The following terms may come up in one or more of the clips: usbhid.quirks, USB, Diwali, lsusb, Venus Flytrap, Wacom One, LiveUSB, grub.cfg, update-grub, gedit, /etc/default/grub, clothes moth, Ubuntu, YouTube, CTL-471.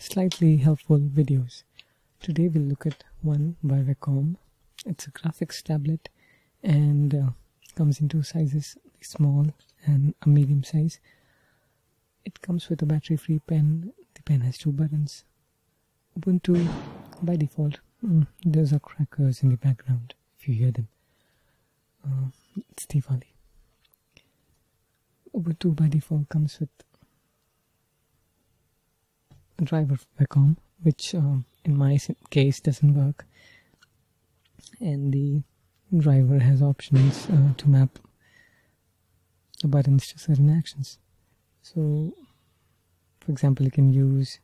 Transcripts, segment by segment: slightly helpful videos. Today we'll look at one by Wacom. It's a graphics tablet and comes in two sizes, a small and a medium size. It comes with a battery-free pen. The pen has two buttons. Ubuntu by default. Those are crackers in the background if you hear them. It's Diwali. Ubuntu by default comes with a driver for Wacom, which in my case doesn't work, and the driver has options to map the buttons to certain actions. So for example, you can use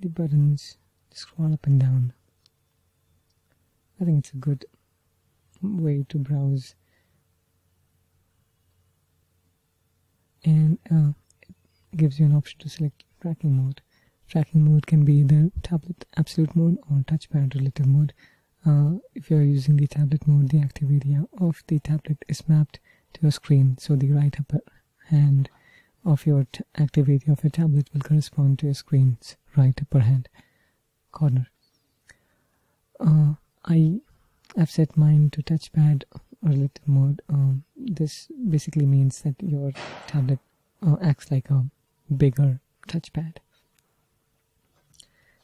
the buttons to scroll up and down. I think it's a good way to browse, and it gives you an option to select tracking mode. Tracking mode can be either tablet absolute mode or touchpad relative mode. If you are using the tablet mode, the active area of the tablet is mapped to your screen, so the right upper hand of your active area of your tablet will correspond to your screen's right upper hand corner. I've set mine to touchpad relative mode. This basically means that your tablet acts like a bigger touchpad.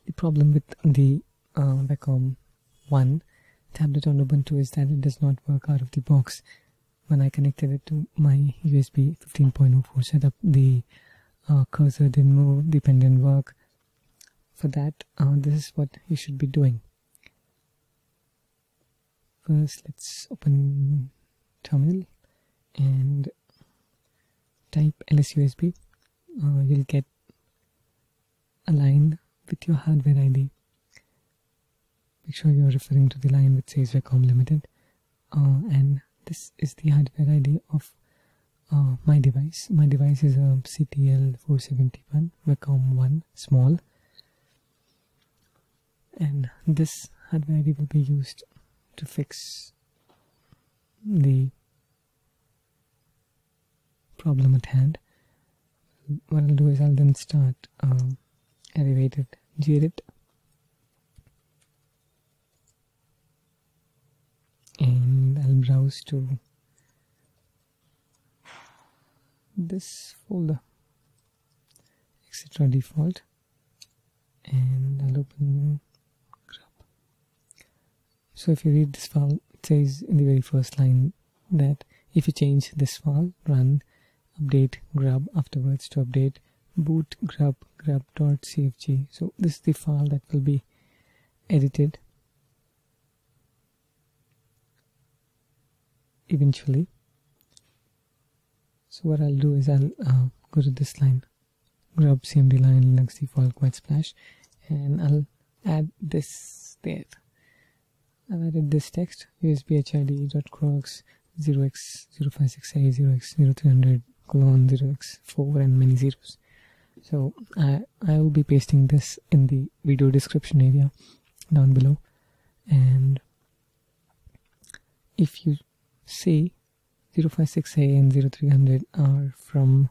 The problem with the Wacom One tablet on Ubuntu is that it does not work out of the box. When I connected it to my USB 15.04 setup, the cursor didn't move, the pen didn't work. For that, this is what you should be doing. First, let's open terminal and type lsusb. You'll get a line with your hardware ID. Make sure you're referring to the line which says Wacom Limited, and this is the hardware ID of my device. My device is a CTL-471 Wacom One small, and this hardware ID will be used to fix the problem at hand. What I'll do is I'll then start elevated gedit and I'll browse to this folder, etc. default, and I'll open grub. So if you read this file, it says in the very first line that if you change this file, run update-grub afterwards to update boot grub.cfg. So this is the file that will be edited eventually. So what I'll do is I'll go to this line, grub cmd line linux default quite splash, and I'll add this there. I've added this text, usbhid.crux 0x056a 0x0300 colon 0x4 and many zeros. So I will be pasting this in the video description area down below, and if you see 056A and 0300 are from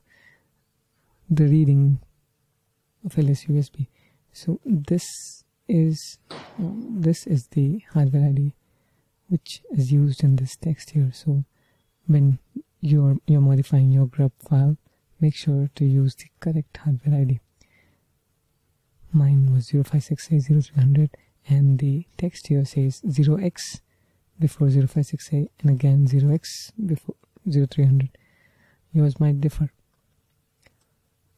the reading of LSUSB. So this is the hardware ID which is used in this text here. So when you're modifying your grub file, make sure to use the correct hardware ID. Mine was 056A0300, and the text here says 0x before 056A and again 0x before 0300. Yours might differ.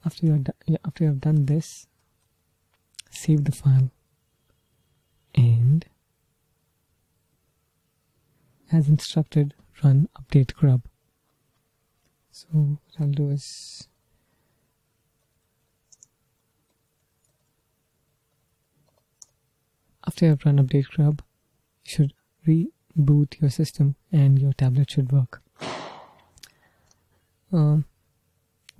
After you have done this, save the file, and as instructed, run update grub. So what I'll do is after I've run update grub, you should reboot your system and your tablet should work.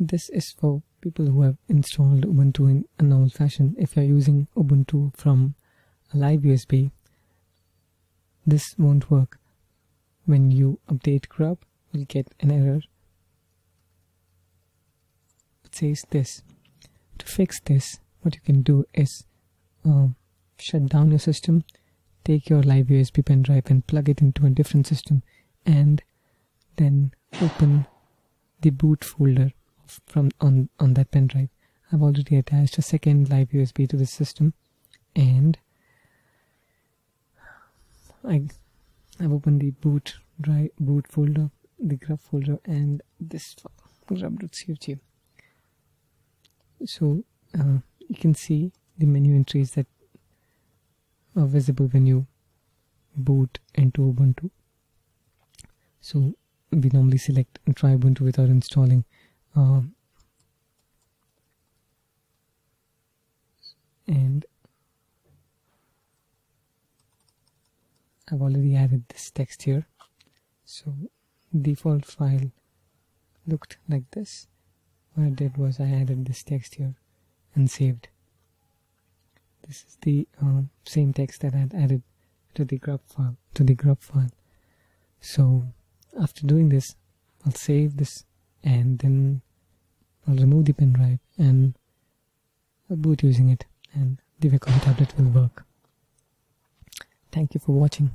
This is for people who have installed Ubuntu in an old fashion. If you're using Ubuntu from a LiveUSB, this won't work. When you update grub, you'll get an error. It says this. To fix this, what you can do is shut down your system, take your LiveUSB pen drive and plug it into a different system, and then open the boot folder from on that pen drive. I've already attached a second LiveUSB to the system, and I've opened the boot folder, the grub folder, and this grub.cfg. So you can see the menu entries that are visible when you boot into Ubuntu. So we normally select and try Ubuntu without installing, and I've already added this text here. So default file looked like this. What I did was I added this text here and saved. This is the same text that I had added to the grub file. So after doing this, I'll save this, and then I'll remove the pen drive and I'll boot using it, and the Wacom tablet will work. Thank you for watching.